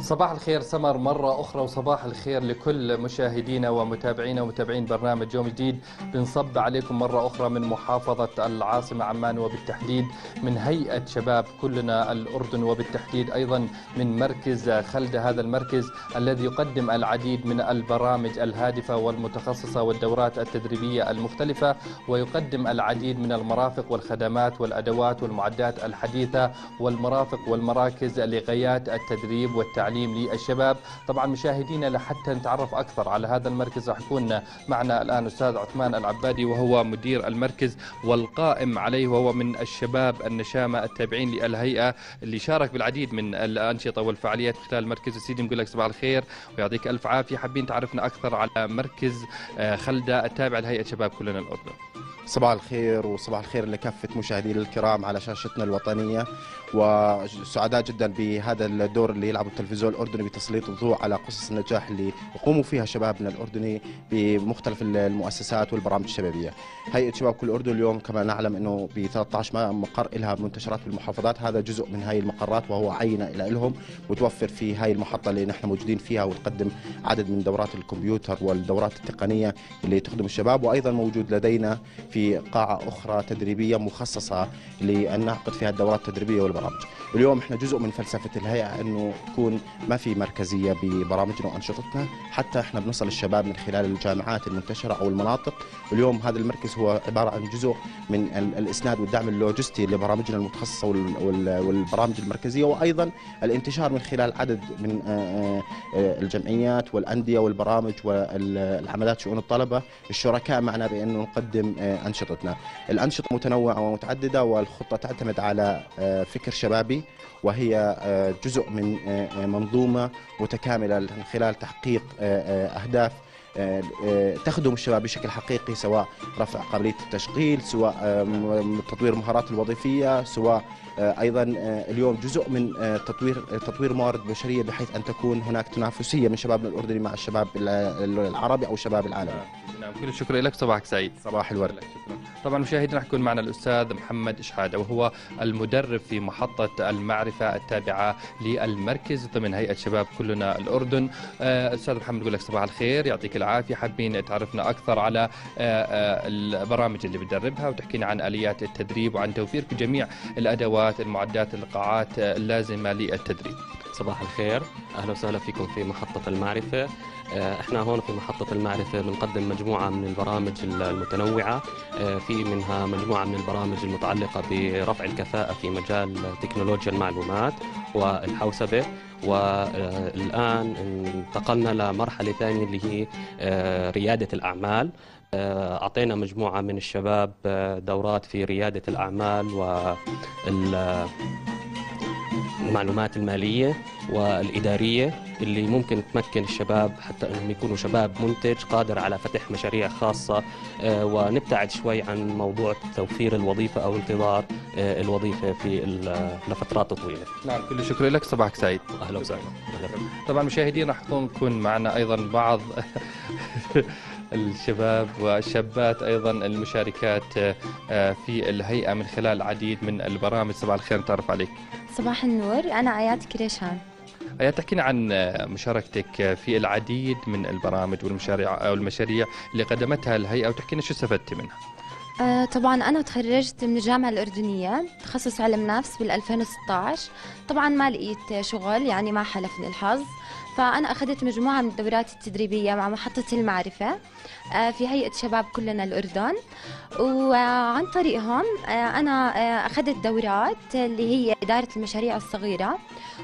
صباح الخير سمر مرة أخرى، وصباح الخير لكل مشاهدينا ومتابعينا ومتابعين برنامج يوم جديد. بنصب عليكم مرة أخرى من محافظة العاصمة عمان، وبالتحديد من هيئة شباب كلنا الأردن، وبالتحديد أيضا من مركز خلدة، هذا المركز الذي يقدم العديد من البرامج الهادفة والمتخصصة والدورات التدريبية المختلفة، ويقدم العديد من المرافق والخدمات والأدوات والمعدات الحديثة والمرافق والمراكز لغايات التدريب والتعليم للشباب. طبعا مشاهدينا لحتى نتعرف اكثر على هذا المركز راح يكون معنا الان استاذ عثمان العبادي، وهو مدير المركز والقائم عليه، وهو من الشباب النشامه التابعين للهيئه اللي شارك بالعديد من الانشطه والفعاليات من خلال مركز. سيدي نقول لك صباح الخير ويعطيك الف عافيه. حابين تعرفنا اكثر على مركز خلده التابع لهيئه شباب كلنا الاردن. صباح الخير، وصباح الخير لكافة مشاهدينا الكرام على شاشتنا الوطنية، وسعداء جدا بهذا الدور اللي يلعبه التلفزيون الأردني بتسليط الضوء على قصص النجاح اللي يقوموا فيها شبابنا الأردني بمختلف المؤسسات والبرامج الشبابية. هيئة شباب كل الأردن اليوم كما نعلم أنه ب 13 مقر لها منتشرات بالمحافظات، هذا جزء من هاي المقرات وهو عينة لهم، وتوفر في هاي المحطة اللي نحن موجودين فيها، وتقدم عدد من دورات الكمبيوتر والدورات التقنية اللي تخدم الشباب. وأيضا موجود لدينا في قاعة أخرى تدريبية مخصصة لأن نعقد فيها الدورات التدريبية والبرامج. اليوم احنا جزء من فلسفة الهيئة أنه تكون ما في مركزية ببرامجنا وأنشطتنا، حتى احنا بنوصل الشباب من خلال الجامعات المنتشرة أو المناطق. اليوم هذا المركز هو عبارة عن جزء من الإسناد والدعم اللوجستي لبرامجنا المتخصصة والبرامج المركزية، وأيضا الانتشار من خلال عدد من الجمعيات والأندية والبرامج والعمليات شؤون الطلبة الشركاء معنا بأنه نقدم أنشطتنا. الأنشطة متنوعة ومتعددة، والخطة تعتمد على فكر شبابي، وهي جزء من منظومة متكاملة من خلال تحقيق أهداف تخدم الشباب بشكل حقيقي، سواء رفع قابلية التشغيل، سواء تطوير المهارات الوظيفية، سواء أيضا اليوم جزء من تطوير موارد بشرية، بحيث أن تكون هناك تنافسية من شبابنا الأردني مع الشباب العربي أو شباب العالم. نعم، كل الشكر لك، صباحك سعيد. صباح الورد. طبعا مشاهدينا راح يكون معنا الأستاذ محمد شحاده، وهو المدرب في محطة المعرفة التابعة للمركز ضمن هيئة شباب كلنا الأردن. أستاذ محمد نقول لك صباح الخير، يعطيك العافية. حابين تعرفنا أكثر على البرامج اللي بتدربها، وتحكينا عن آليات التدريب وعن توفير جميع الأدوات، المعدات، القاعات اللازمة للتدريب. صباح الخير، أهلا وسهلا فيكم في محطة المعرفة. احنا هون في محطة المعرفة بنقدم مجموعة من البرامج المتنوعة، في منها مجموعة من البرامج المتعلقة برفع الكفاءة في مجال تكنولوجيا المعلومات والحوسبة. والآن انتقلنا لمرحلة ثانية اللي هي ريادة الأعمال. أعطينا مجموعة من الشباب دورات في ريادة الأعمال والمعلومات المالية والإدارية، اللي ممكن تمكن الشباب حتى أنهم يكونوا شباب منتج قادر على فتح مشاريع خاصة، ونبتعد شوي عن موضوع توفير الوظيفة أو انتظار الوظيفة في لفترات طويلة. نعم، كل شكر لك، صباحك سعيد. أهلا وسهلا. طبعا مشاهدين راح يكون معنا أيضا بعض الشباب والشابات أيضا المشاركات في الهيئة من خلال العديد من البرامج. صباح الخير، نتعرف عليك. صباح النور، أنا اياد كريشان. اياد، تحكينا عن مشاركتك في العديد من البرامج والمشاريع اللي قدمتها الهيئة، وتحكينا شو استفدتي منها. طبعا أنا تخرجت من الجامعة الأردنية تخصص علم نفس بال 2016، طبعا ما لقيت شغل، يعني ما حلفني الحظ، فأنا أخذت مجموعة من الدورات التدريبية مع محطة المعرفة في هيئة شباب كلنا الأردن، وعن طريقهم أنا أخذت دورات اللي هي إدارة المشاريع الصغيرة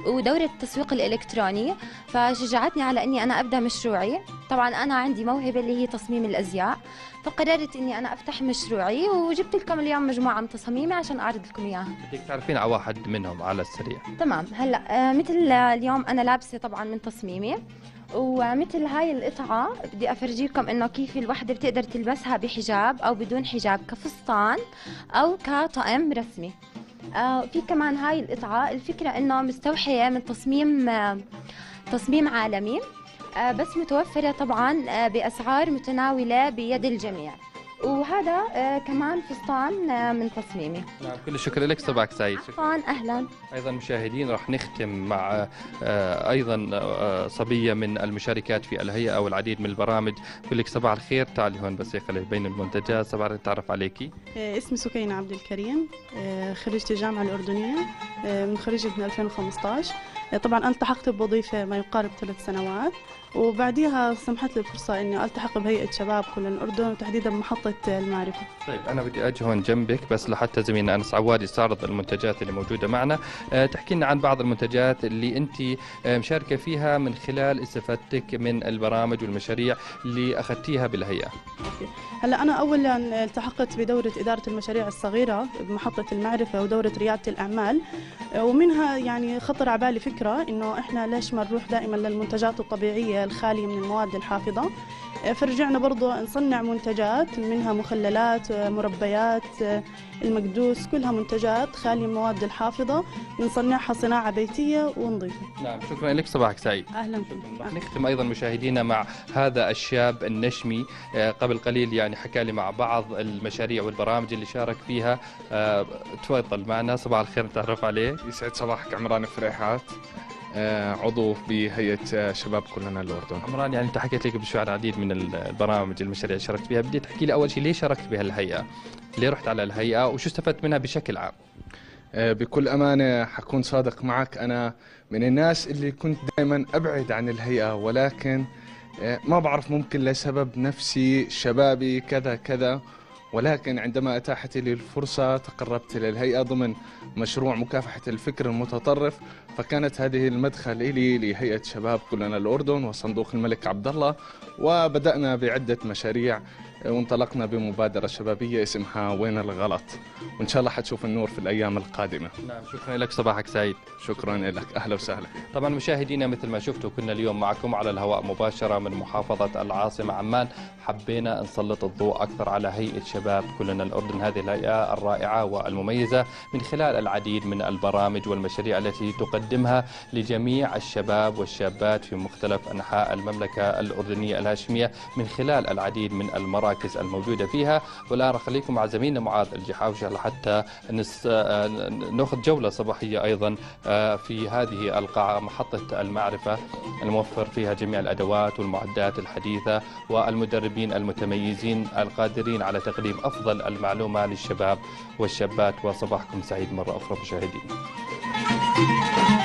ودورة التسويق الإلكتروني، فشجعتني على أني أنا أبدأ مشروعي. طبعا أنا عندي موهبة اللي هي تصميم الأزياء، فقررت أني أنا أفتح مشروعي، وجبت لكم اليوم مجموعة من تصاميمي عشان أعرض لكم إياها. بدك تعرفين على واحد منهم على السريع؟ تمام. هلأ مثل اليوم أنا لابسة طبعا من تصميمي، ومثل هاي القطعة بدي أفرجيكم إنه كيف الوحدة بتقدر تلبسها بحجاب أو بدون حجاب، كفستان أو كطقم رسمي. في كمان هاي القطعة الفكرة إنه مستوحية من تصميم عالمي، بس متوفرة طبعا بأسعار متناولة بيد الجميع. وهذا كمان فستان من تصميمي. نعم كل الشكر لك، صباحك سعيد. عفوا أهلا. أيضا مشاهدين راح نختم مع أيضا صبية من المشاركات في الهيئة أو العديد من البرامج. بقول لك صباح الخير، تعالي هون بس يقلل بين المنتجات. صباح نتعرف عليكي. اسمي سكين عبد الكريم، خريجة الجامعة الأردنية، خريجة من 2015. طبعا أنا التحقت بوظيفة ما يقارب 3 سنوات، وبعديها سمحت لي الفرصة إني ألتحق بهيئة شباب كلنا الأردن وتحديدا بمحطة المعرفة. طيب أنا بدي أجهن جنبك بس لحتى زميلنا انس عوادي استعرض المنتجات اللي موجودة معنا. تحكي لنا عن بعض المنتجات اللي أنت مشاركة فيها من خلال استفادتك من البرامج والمشاريع اللي أخذتيها بالهيئة. هلا أنا أولا التحقت بدورة إدارة المشاريع الصغيرة بمحطة المعرفة ودورة ريادة الأعمال، ومنها يعني خطر على بالي فكرة إنه إحنا ليش ما نروح دائما للمنتجات الطبيعية الخالية من المواد الحافظة. فرجعنا برضه نصنع منتجات، منها مخللات، مربيات، المكدوس، كلها منتجات خالية من المواد الحافظة، بنصنعها صناعة بيتية ونظيفة. نعم شكرا لك، صباحك سعيد. أهلا بك. رح نختم أيضا مشاهدينا مع هذا الشاب النشمي. قبل قليل يعني حكى لي مع بعض المشاريع والبرامج اللي شارك فيها. تفضل معنا. صباح الخير، نتعرف عليه. يسعد صباحك، عمران الفريحات، عضو بهيئة شباب كلنا الأردن. عمران يعني أنت حكيت لك بشو عن العديد من البرامج المشاريع اللي شاركت فيها، بدي تحكي لي أول شيء ليه شاركت بهالهيئة؟ ليه رحت على الهيئة وشو استفدت منها بشكل عام؟ بكل أمانة حكون صادق معك، أنا من الناس اللي كنت دائما أبعد عن الهيئة، ولكن ما بعرف ممكن لسبب نفسي شبابي كذا كذا، ولكن عندما أتاحت لي الفرصة تقربت للهيئة ضمن مشروع مكافحة الفكر المتطرف، فكانت هذه المدخل إلي لهيئة شباب كلنا الأردن وصندوق الملك عبد الله، وبدأنا بعدة مشاريع وانطلقنا بمبادرة شبابية اسمها وين الغلط، وإن شاء الله حتشوف النور في الأيام القادمة. نعم شكرا لك، صباحك سعيد. شكرا لك، أهلا وسهلا. طبعا مشاهدينا مثل ما شفتوا كنا اليوم معكم على الهواء مباشرة من محافظة العاصمة عمان، حبينا نسلط الضوء أكثر على هيئة شباب كلنا الأردن، هذه الهيئة الرائعة والمميزة من خلال العديد من البرامج والمشاريع التي تقدمها لجميع الشباب والشابات في مختلف أنحاء المملكة الأردنية الهاشمية من خلال العديد من المراكز الموجودة فيها. والآن أخليكم مع زميلنا معاذ الجحاوشي لحتى نأخذ جولة صباحية أيضا في هذه القاعة محطة المعرفة الموفر فيها جميع الأدوات والمعدات الحديثة والمدربين المتميزين القادرين على تقديم أفضل المعلومة للشباب والشابات. وصباحكم سعيد مرة أخرى مشاهدينا.